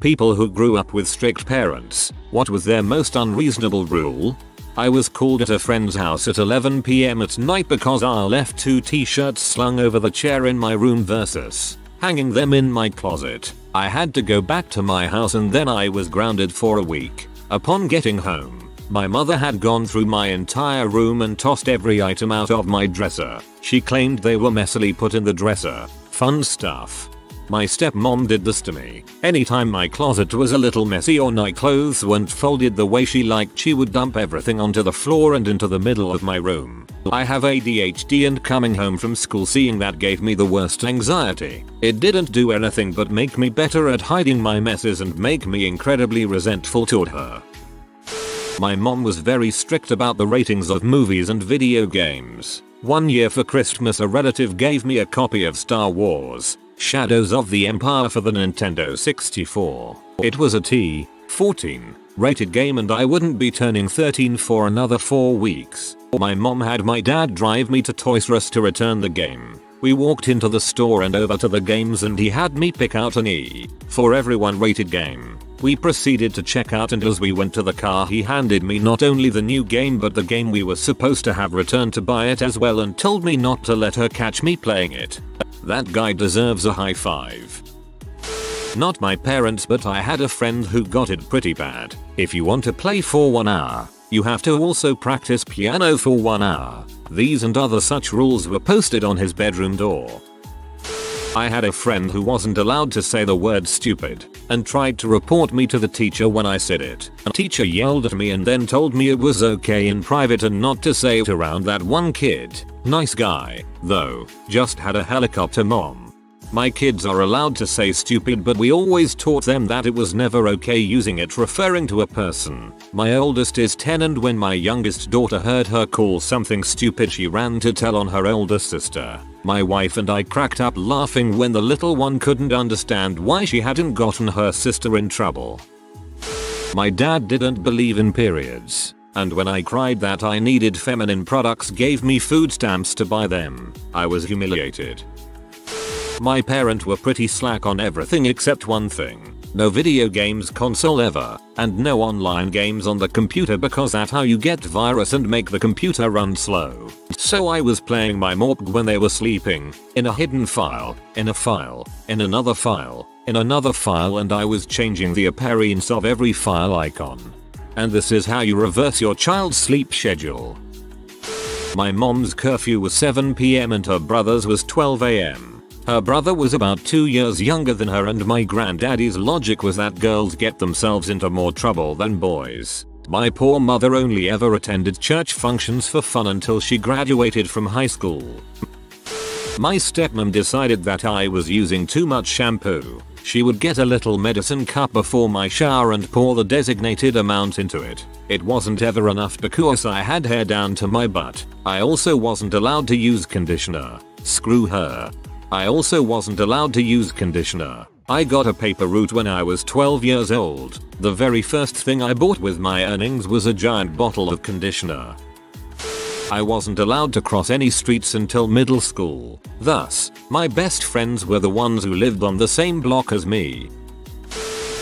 People who grew up with strict parents, what was their most unreasonable rule? I was called at a friend's house at 11 PM at night because I left two t-shirts slung over the chair in my room versus hanging them in my closet. I had to go back to my house and then I was grounded for a week. Upon getting home, my mother had gone through my entire room and tossed every item out of my dresser. She claimed they were messily put in the dresser. Fun stuff. My stepmom did this to me. Anytime my closet was a little messy or my clothes weren't folded the way she liked, she would dump everything onto the floor and into the middle of my room. I have ADHD and coming home from school seeing that gave me the worst anxiety. It didn't do anything but make me better at hiding my messes and make me incredibly resentful toward her. My mom was very strict about the ratings of movies and video games. One year for Christmas a relative gave me a copy of Star Wars: Shadows of the Empire for the Nintendo 64. It was a T-14 rated game and I wouldn't be turning 13 for another 4 weeks. My mom had my dad drive me to Toys R Us to return the game. We walked into the store and over to the games and he had me pick out an E for everyone rated game. We proceeded to check out and as we went to the car he handed me not only the new game but the game we were supposed to have returned to buy it as well and told me not to let her catch me playing it. That guy deserves a high five. Not my parents, but I had a friend who got it pretty bad. If you want to play for 1 hour, you have to also practice piano for 1 hour. These and other such rules were posted on his bedroom door. I had a friend who wasn't allowed to say the word stupid and tried to report me to the teacher when I said it. A teacher yelled at me and then told me it was okay in private and not to say it around that one kid. Nice guy, though, just had a helicopter mom. My kids are allowed to say stupid but we always taught them that it was never okay using it referring to a person. My oldest is 10 and when my youngest daughter heard her call something stupid she ran to tell on her older sister. My wife and I cracked up laughing when the little one couldn't understand why she hadn't gotten her sister in trouble. My dad didn't believe in periods. And when I cried that I needed feminine products gave me food stamps to buy them. I was humiliated. My parents were pretty slack on everything except one thing. No video games console ever, and no online games on the computer because that's how you get virus and make the computer run slow. So I was playing my Morpg when they were sleeping, in a hidden file, in a file, in another file, in another file, and I was changing the appearance of every file icon. And this is how you reverse your child's sleep schedule. My mom's curfew was 7 PM and her brother's was 12 AM. Her brother was about 2 years younger than her and my granddaddy's logic was that girls get themselves into more trouble than boys. My poor mother only ever attended church functions for fun until she graduated from high school. My stepmom decided that I was using too much shampoo. She would get a little medicine cup before my shower and pour the designated amount into it. It wasn't ever enough because I had hair down to my butt. I also wasn't allowed to use conditioner. Screw her. I also wasn't allowed to use conditioner. I got a paper route when I was 12 years old. The very first thing I bought with my earnings was a giant bottle of conditioner. I wasn't allowed to cross any streets until middle school. Thus, my best friends were the ones who lived on the same block as me.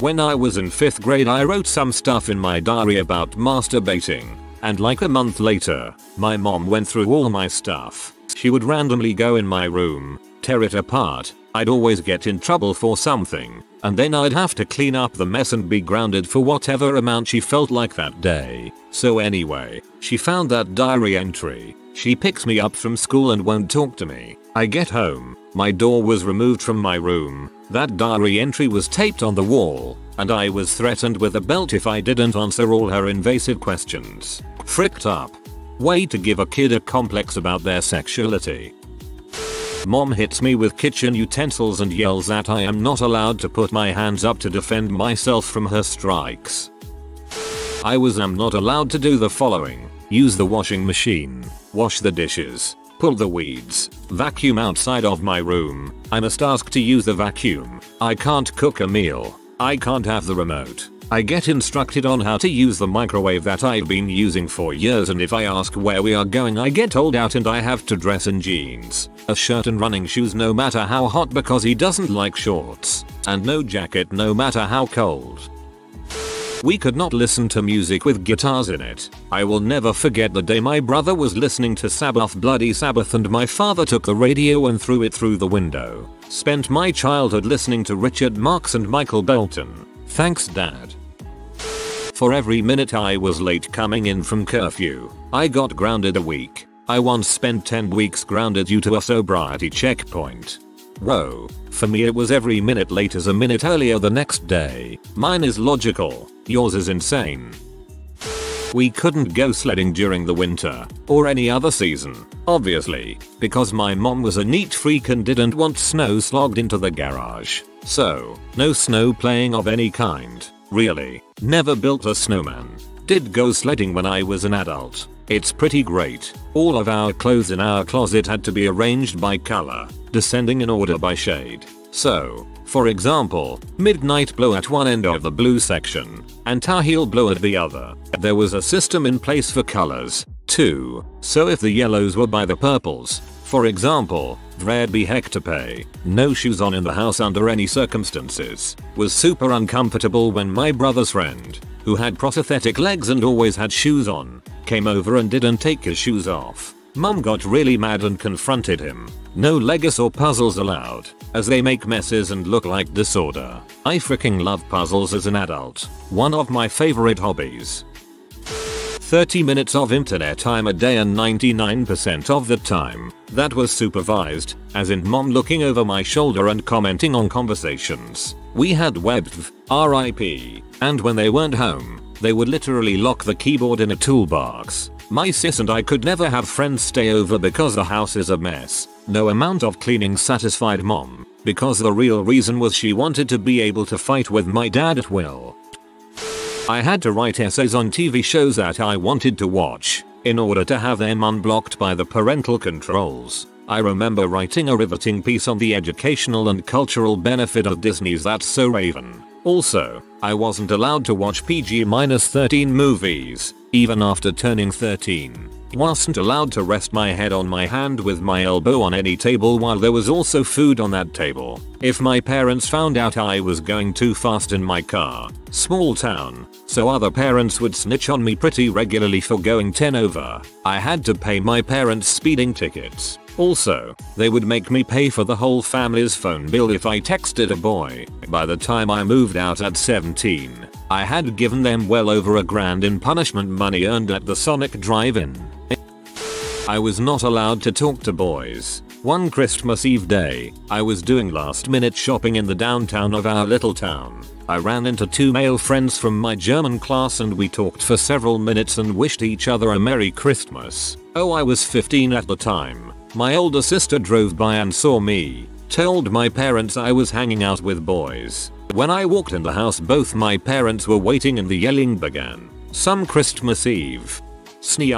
When I was in 5th grade I wrote some stuff in my diary about masturbating. And like a month later, my mom went through all my stuff. She would randomly go in my room, tear it apart. I'd always get in trouble for something, and then I'd have to clean up the mess and be grounded for whatever amount she felt like that day. So anyway, she found that diary entry. She picks me up from school and won't talk to me. I get home. My door was removed from my room. That diary entry was taped on the wall, and I was threatened with a belt if I didn't answer all her invasive questions. Fricked up. Way to give a kid a complex about their sexuality. Mom hits me with kitchen utensils and yells that I am not allowed to put my hands up to defend myself from her strikes. I'm not allowed to do the following: use the washing machine, wash the dishes, pull the weeds, vacuum outside of my room, I must ask to use the vacuum, I can't cook a meal, I can't have the remote, I get instructed on how to use the microwave that I've been using for years, and if I ask where we are going I get told out and I have to dress in jeans, a shirt and running shoes no matter how hot because he doesn't like shorts, and no jacket no matter how cold. We could not listen to music with guitars in it. I will never forget the day my brother was listening to Sabbath Bloody Sabbath and my father took the radio and threw it through the window. Spent my childhood listening to Richard Marx and Michael Bolton. Thanks, Dad. For every minute I was late coming in from curfew, I got grounded a week. I once spent 10 weeks grounded due to a sobriety checkpoint. Whoa. For me it was every minute late is a minute earlier the next day. Mine is logical. Yours is insane. We couldn't go sledding during the winter, or any other season, obviously, because my mom was a neat freak and didn't want snow slogged into the garage. So, no snow playing of any kind, really. Never built a snowman. Did go sledding when I was an adult. It's pretty great. All of our clothes in our closet had to be arranged by color, descending in order by shade. So, for example, midnight blue at one end of the blue section, and tar heel blue at the other. There was a system in place for colors, too, so if the yellows were by the purples, for example, there'd be heck to pay. No shoes on in the house under any circumstances. Was super uncomfortable when my brother's friend, who had prosthetic legs and always had shoes on, came over and didn't take his shoes off. Mum got really mad and confronted him. No Legos or puzzles allowed, as they make messes and look like disorder. I freaking love puzzles as an adult. One of my favorite hobbies. 30 minutes of internet time a day, and 99% of the time, that was supervised, as in mom looking over my shoulder and commenting on conversations. We had WebV, RIP, and when they weren't home, they would literally lock the keyboard in a toolbox. My sis and I could never have friends stay over because the house is a mess. No amount of cleaning satisfied mom, because the real reason was she wanted to be able to fight with my dad at will. I had to write essays on TV shows that I wanted to watch, in order to have them unblocked by the parental controls. I remember writing a riveting piece on the educational and cultural benefit of Disney's That's So Raven. Also, I wasn't allowed to watch PG-13 movies, even after turning 13. Wasn't allowed to rest my head on my hand with my elbow on any table while there was also food on that table. If my parents found out I was going too fast in my car, small town, so other parents would snitch on me pretty regularly for going 10 over. I had to pay my parents speeding tickets. Also, they would make me pay for the whole family's phone bill if I texted a boy. By the time I moved out at 17, I had given them well over $1,000 in punishment money earned at the Sonic drive-in. I was not allowed to talk to boys. One Christmas Eve day, I was doing last-minute shopping in the downtown of our little town. I ran into two male friends from my German class and we talked for several minutes and wished each other a Merry Christmas. Oh, I was 15 at the time. My older sister drove by and saw me, told my parents I was hanging out with boys. When I walked in the house both my parents were waiting and the yelling began. Some Christmas Eve. Sneak.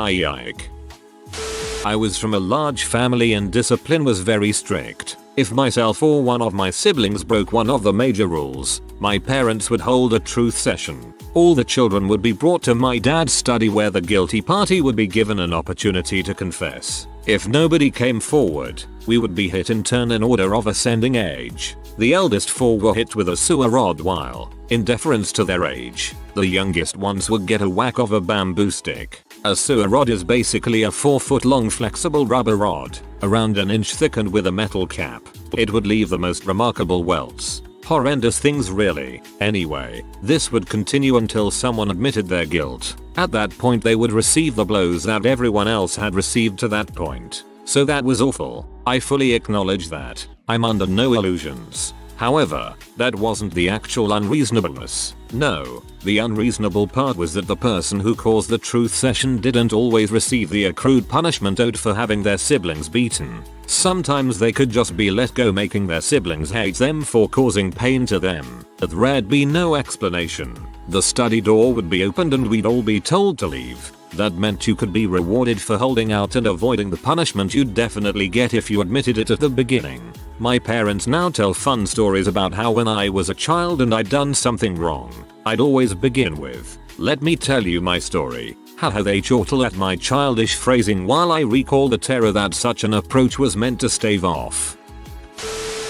I was from a large family and discipline was very strict. If myself or one of my siblings broke one of the major rules, my parents would hold a truth session. All the children would be brought to my dad's study where the guilty party would be given an opportunity to confess. If nobody came forward, we would be hit in turn in order of ascending age. The eldest four were hit with a sewer rod while, in deference to their age, the youngest ones would get a whack of a bamboo stick. A sewer rod is basically a 4-foot long flexible rubber rod, around an inch thick and with a metal cap. It would leave the most remarkable welts. Horrendous things, really. Anyway, this would continue until someone admitted their guilt. At that point they would receive the blows that everyone else had received to that point. So that was awful. I fully acknowledge that. I'm under no illusions. However, that wasn't the actual unreasonableness. No, the unreasonable part was that the person who caused the truth session didn't always receive the accrued punishment owed for having their siblings beaten. Sometimes they could just be let go, making their siblings hate them for causing pain to them. There'd be no explanation. The study door would be opened and we'd all be told to leave. That meant you could be rewarded for holding out and avoiding the punishment you'd definitely get if you admitted it at the beginning. My parents now tell fun stories about how when I was a child and I'd done something wrong, I'd always begin with, "Let me tell you my story." Haha, they chortle at my childish phrasing while I recall the terror that such an approach was meant to stave off.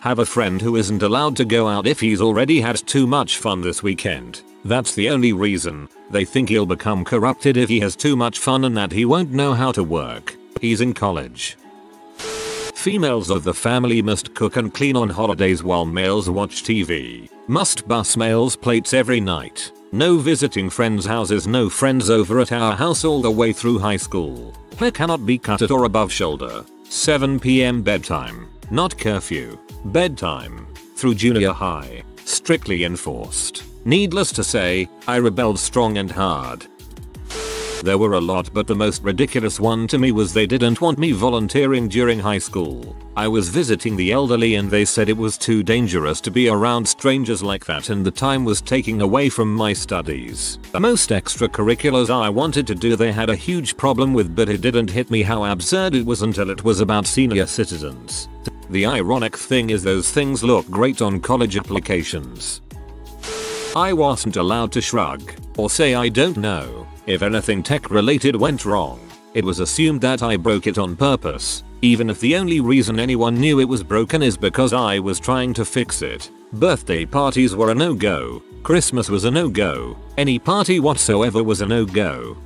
Have a friend who isn't allowed to go out if he's already had too much fun this weekend. That's the only reason. They think he'll become corrupted if he has too much fun and that he won't know how to work. He's in college. Females of the family must cook and clean on holidays while males watch TV. Must bus males' plates every night. No visiting friends' houses, no friends over at our house all the way through high school. Hair cannot be cut at or above shoulder. 7 p.m. bedtime, not curfew. Bedtime. Through junior high. Strictly enforced. Needless to say, I rebelled strong and hard. There were a lot, but the most ridiculous one to me was they didn't want me volunteering during high school. I was visiting the elderly and they said it was too dangerous to be around strangers like that and the time was taking away from my studies. Most extracurriculars I wanted to do they had a huge problem with, but it didn't hit me how absurd it was until it was about senior citizens. The ironic thing is those things look great on college applications. I wasn't allowed to shrug or say I don't know. If anything tech related went wrong, it was assumed that I broke it on purpose, even if the only reason anyone knew it was broken is because I was trying to fix it. Birthday parties were a no-go. Christmas was a no-go. Any party whatsoever was a no-go.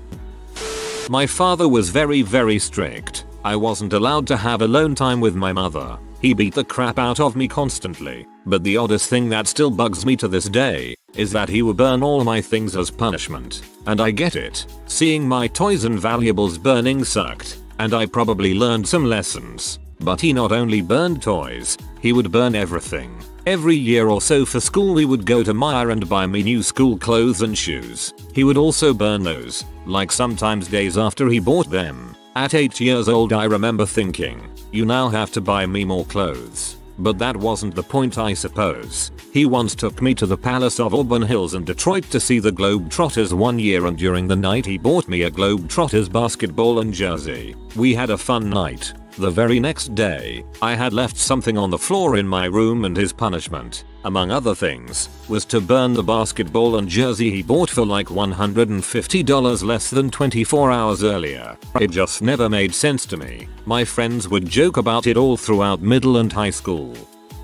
My father was very strict. I wasn't allowed to have alone time with my mother. He beat the crap out of me constantly, but the oddest thing that still bugs me to this day is that he would burn all my things as punishment. And I get it. Seeing my toys and valuables burning sucked, and I probably learned some lessons. But he not only burned toys, he would burn everything. Every year or so for school we would go to Meijer and buy me new school clothes and shoes. He would also burn those, like sometimes days after he bought them. At 8 years old I remember thinking, you now have to buy me more clothes. But that wasn't the point, I suppose. He once took me to the Palace of Auburn Hills in Detroit to see the Globetrotters one year, and during the night he bought me a Globetrotters basketball and jersey. We had a fun night. The very next day, I had left something on the floor in my room, and his punishment, among other things, was to burn the basketball and jersey he bought for like $150 less than 24 hours earlier. It just never made sense to me. My friends would joke about it all throughout middle and high school.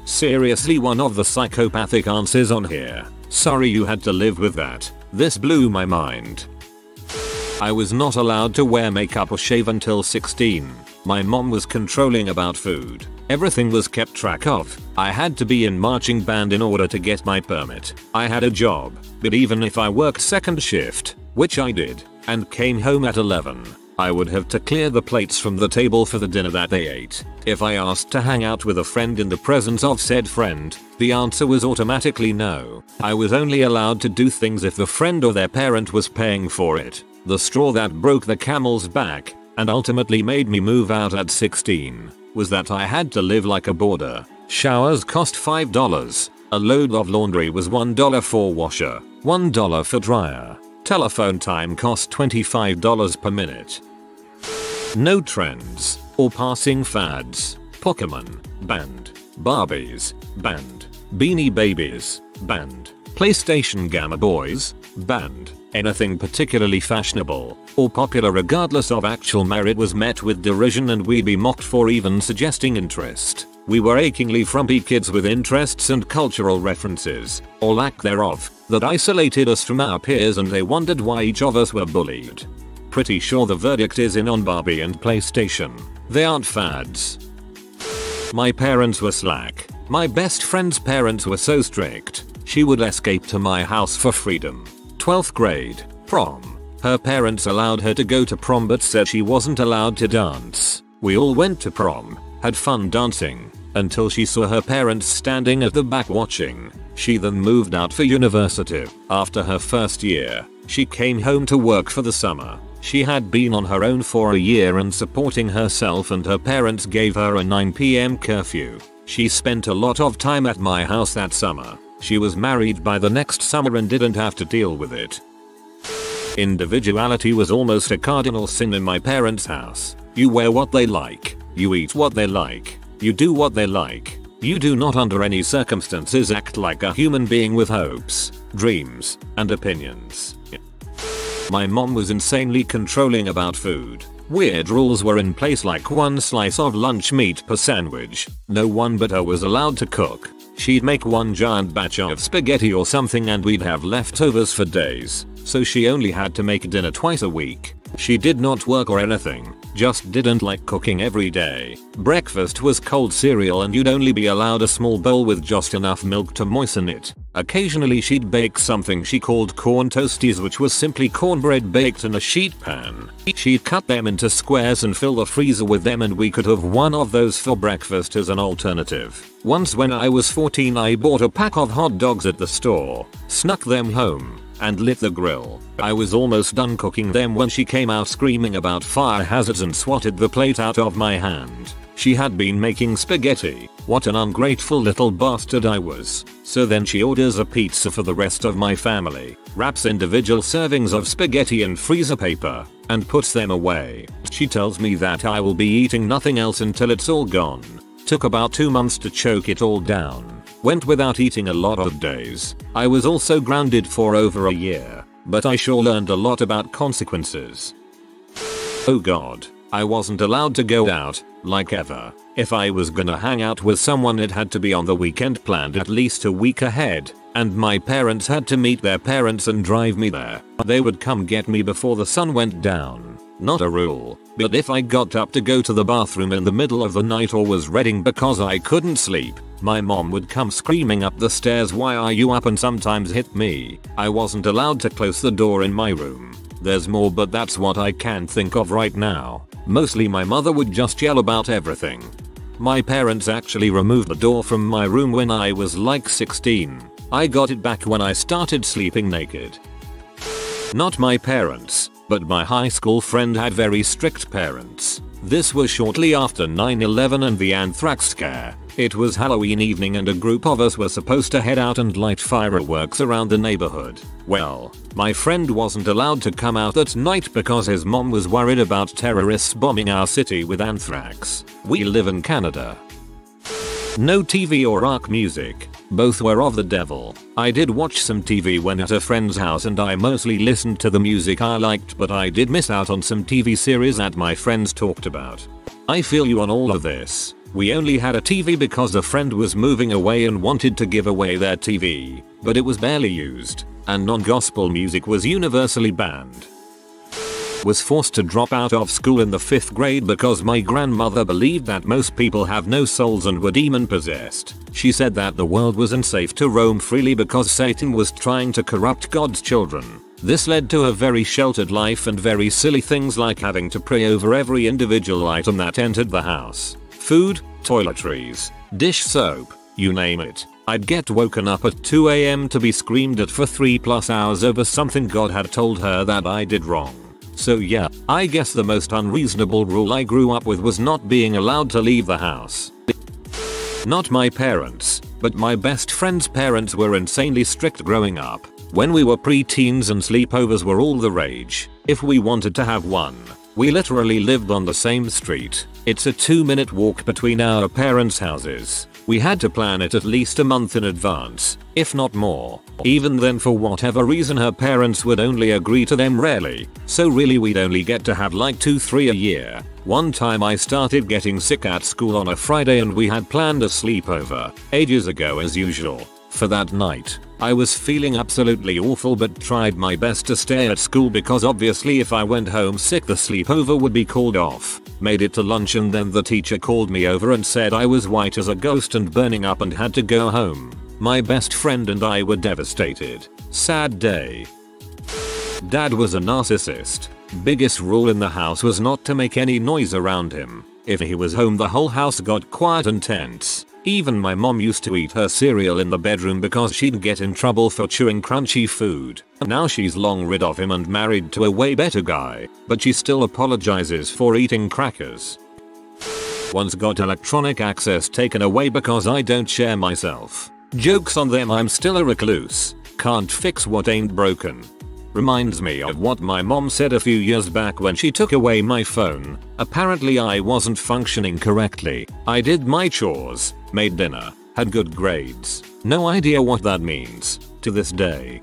Seriously, one of the psychopathic answers on here. Sorry you had to live with that. This blew my mind. I was not allowed to wear makeup or shave until 16. My mom was controlling about food. Everything was kept track of. I had to be in marching band in order to get my permit. I had a job, but even if I worked second shift, which I did, and came home at 11, I would have to clear the plates from the table for the dinner that they ate. If I asked to hang out with a friend in the presence of said friend, the answer was automatically no. I was only allowed to do things if the friend or their parent was paying for it. The straw that broke the camel's back, and ultimately made me move out at 16, was that I had to live like a boarder. Showers cost $5, a load of laundry was $1 for washer, $1 for dryer, telephone time cost $25 per minute. No trends, or passing fads. Pokemon, banned. Barbies, banned. Beanie Babies, banned. PlayStation Gamma Boys, banned. Anything particularly fashionable or popular regardless of actual merit was met with derision, and we'd be mocked for even suggesting interest. We were achingly frumpy kids with interests and cultural references, or lack thereof, that isolated us from our peers, and they wondered why each of us were bullied. Pretty sure the verdict is in on Barbie and PlayStation. They aren't fads. My parents were slack. My best friend's parents were so strict, she would escape to my house for freedom. 12th grade, prom. Her parents allowed her to go to prom but said she wasn't allowed to dance. We all went to prom, had fun dancing, until she saw her parents standing at the back watching. She then moved out for university. After her first year, she came home to work for the summer. She had been on her own for a year and supporting herself, and her parents gave her a 9 p.m. curfew. She spent a lot of time at my house that summer. She was married by the next summer and didn't have to deal with it. Individuality was almost a cardinal sin in my parents' house. You wear what they like. You eat what they like. You do what they like. You do not under any circumstances act like a human being with hopes, dreams, and opinions. My mom was insanely controlling about food. Weird rules were in place, like one slice of lunch meat per sandwich. No one but her was allowed to cook. She'd make one giant batch of spaghetti or something and we'd have leftovers for days, so she only had to make dinner twice a week. She did not work or anything, just didn't like cooking every day. Breakfast was cold cereal and you'd only be allowed a small bowl with just enough milk to moisten it. Occasionally she'd bake something she called corn toasties, which was simply cornbread baked in a sheet pan. She'd cut them into squares and fill the freezer with them, and we could have one of those for breakfast as an alternative. Once when I was 14 I bought a pack of hot dogs at the store, snuck them home, and lit the grill. I was almost done cooking them when she came out screaming about fire hazards and swatted the plate out of my hand. She had been making spaghetti. What an ungrateful little bastard I was. So then she orders a pizza for the rest of my family, wraps individual servings of spaghetti in freezer paper, and puts them away. She tells me that I will be eating nothing else until it's all gone. Took about 2 months to choke it all down. Went without eating a lot of days. I was also grounded for over a year, but I sure learned a lot about consequences. Oh god, I wasn't allowed to go out, like ever. If I was gonna hang out with someone it had to be on the weekend, planned at least a week ahead, and my parents had to meet their parents and drive me there. They would come get me before the sun went down. Not a rule, but if I got up to go to the bathroom in the middle of the night or was reading because I couldn't sleep, my mom would come screaming up the stairs, "Why are you up?" and sometimes hit me. I wasn't allowed to close the door in my room. There's more, but that's what I can think of right now. Mostly my mother would just yell about everything. My parents actually removed the door from my room when I was like 16. I got it back when I started sleeping naked. Not my parents, but my high school friend had very strict parents. This was shortly after 9/11 and the anthrax scare. It was Halloween evening and a group of us were supposed to head out and light fireworks around the neighborhood. Well, my friend wasn't allowed to come out that night because his mom was worried about terrorists bombing our city with anthrax. We live in Canada. No TV or rock music. Both were of the devil. I did watch some TV when at a friend's house and I mostly listened to the music I liked, but I did miss out on some TV series that my friends talked about. I feel you on all of this. We only had a TV because a friend was moving away and wanted to give away their TV, but it was barely used, and non-gospel music was universally banned. Was forced to drop out of school in the 5th grade because my grandmother believed that most people have no souls and were demon possessed. She said that the world was unsafe to roam freely because Satan was trying to corrupt God's children. This led to a very sheltered life and very silly things like having to pray over every individual item that entered the house. Food, toiletries, dish soap, you name it. I'd get woken up at 2 a.m. to be screamed at for 3+ hours over something God had told her that I did wrong. So yeah, I guess the most unreasonable rule I grew up with was not being allowed to leave the house. Not my parents, but my best friend's parents were insanely strict growing up. When we were pre-teens and sleepovers were all the rage. If we wanted to have one, we literally lived on the same street. It's a 2-minute walk between our parents' houses. We had to plan it at least a month in advance, if not more. Even then, for whatever reason, her parents would only agree to them rarely, so really we'd only get to have like 2-3 a year. One time I started getting sick at school on a Friday and we had planned a sleepover, ages ago as usual, for that night. I was feeling absolutely awful but tried my best to stay at school because obviously if I went home sick the sleepover would be called off. Made it to lunch and then the teacher called me over and said I was white as a ghost and burning up and had to go home. My best friend and I were devastated. Sad day. Dad was a narcissist. Biggest rule in the house was not to make any noise around him. If he was home the whole house got quiet and tense. Even my mom used to eat her cereal in the bedroom because she'd get in trouble for chewing crunchy food. Now she's long rid of him and married to a way better guy, but she still apologizes for eating crackers. Once got electronic access taken away because I don't share myself. Jokes on them, I'm still a recluse. Can't fix what ain't broken. Reminds me of what my mom said a few years back when she took away my phone. Apparently I wasn't functioning correctly. I did my chores, made dinner, had good grades. No idea what that means. to this day.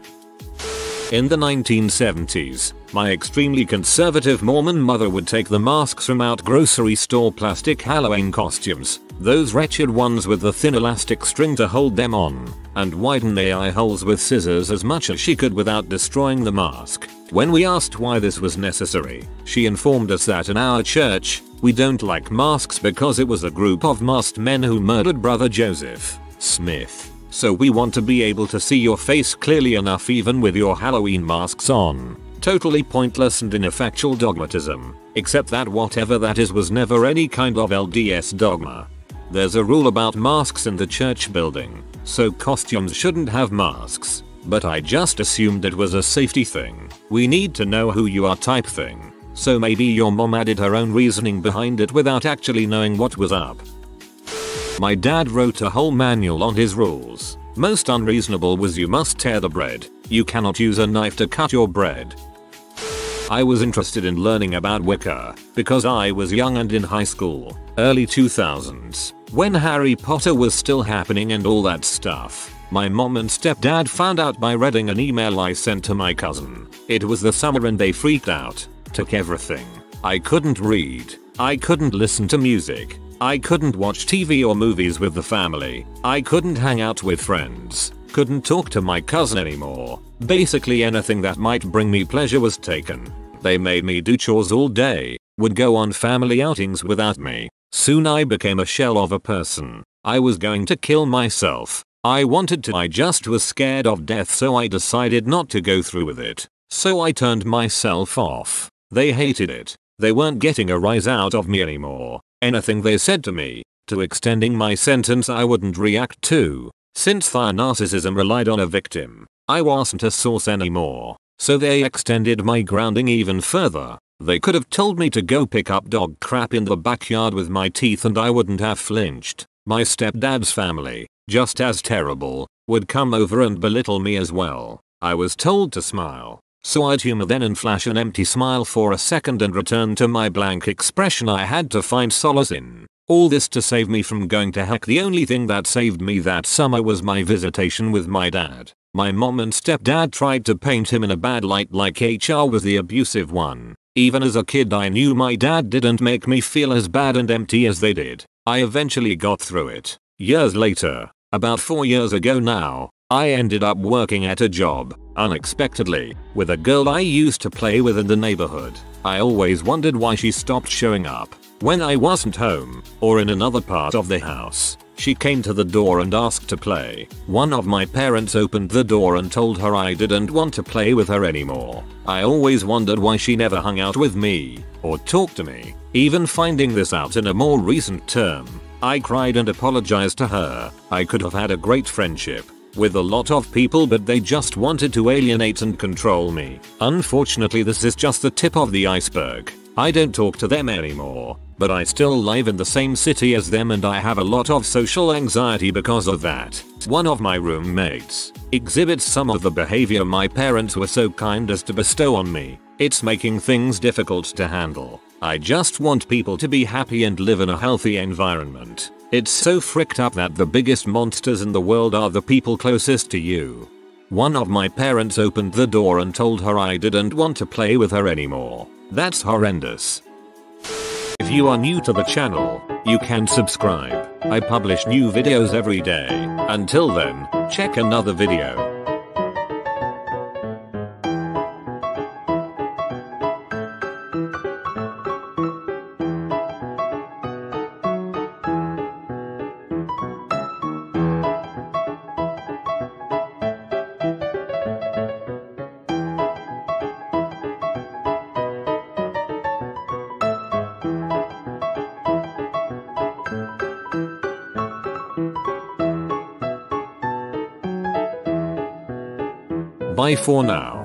In the 1970s, my extremely conservative Mormon mother would take the masks from out grocery store plastic Halloween costumes, those wretched ones with the thin elastic string to hold them on, and widen the eye holes with scissors as much as she could without destroying the mask. When we asked why this was necessary, she informed us that in our church, we don't like masks because it was a group of masked men who murdered Brother Joseph Smith. So we want to be able to see your face clearly enough even with your Halloween masks on. Totally pointless and ineffectual dogmatism, except that whatever that is was never any kind of LDS dogma. There's a rule about masks in the church building, so costumes shouldn't have masks, but I just assumed it was a safety thing, we need to know who you are type thing. So maybe your mom added her own reasoning behind it without actually knowing what was up. My dad wrote a whole manual on his rules. Most unreasonable was you must tear the bread. You cannot use a knife to cut your bread. I was interested in learning about Wicca because I was young and in high school, early 2000s, when Harry Potter was still happening and all that stuff. My mom and stepdad found out by reading an email I sent to my cousin. It was the summer and they freaked out, took everything. I couldn't read. I couldn't listen to music. I couldn't watch TV or movies with the family, I couldn't hang out with friends, couldn't talk to my cousin anymore, basically anything that might bring me pleasure was taken. They made me do chores all day, would go on family outings without me. Soon I became a shell of a person. I was going to kill myself. I wanted to, I just was scared of death, so I decided not to go through with it. So I turned myself off. They hated it. They weren't getting a rise out of me anymore. Anything they said to me, to extending my sentence I wouldn't react to. Since their narcissism relied on a victim, I wasn't a source anymore. So they extended my grounding even further. They could have told me to go pick up dog crap in the backyard with my teeth and I wouldn't have flinched. My stepdad's family, just as terrible, would come over and belittle me as well. I was told to smile. So I'd humor them and flash an empty smile for a second and return to my blank expression I had to find solace in. All this to save me from going to heck. The only thing that saved me that summer was my visitation with my dad. My mom and stepdad tried to paint him in a bad light like HR was the abusive one. Even as a kid I knew my dad didn't make me feel as bad and empty as they did. I eventually got through it. Years later, about 4 years ago now, I ended up working at a job, unexpectedly, with a girl I used to play with in the neighborhood. I always wondered why she stopped showing up. When I wasn't home, or in another part of the house, she came to the door and asked to play. One of my parents opened the door and told her I didn't want to play with her anymore. I always wondered why she never hung out with me, or talked to me. Even finding this out in a more recent term, I cried and apologized to her. I could have had a great friendship with a lot of people, but they just wanted to alienate and control me. Unfortunately, this is just the tip of the iceberg. I don't talk to them anymore, but I still live in the same city as them and I have a lot of social anxiety because of that. One of my roommates exhibits some of the behavior my parents were so kind as to bestow on me. It's making things difficult to handle. I just want people to be happy and live in a healthy environment. It's so fricked up that the biggest monsters in the world are the people closest to you. One of my parents opened the door and told her I didn't want to play with her anymore. That's horrendous. If you are new to the channel, you can subscribe. I publish new videos every day. Until then, check another video. Bye for now.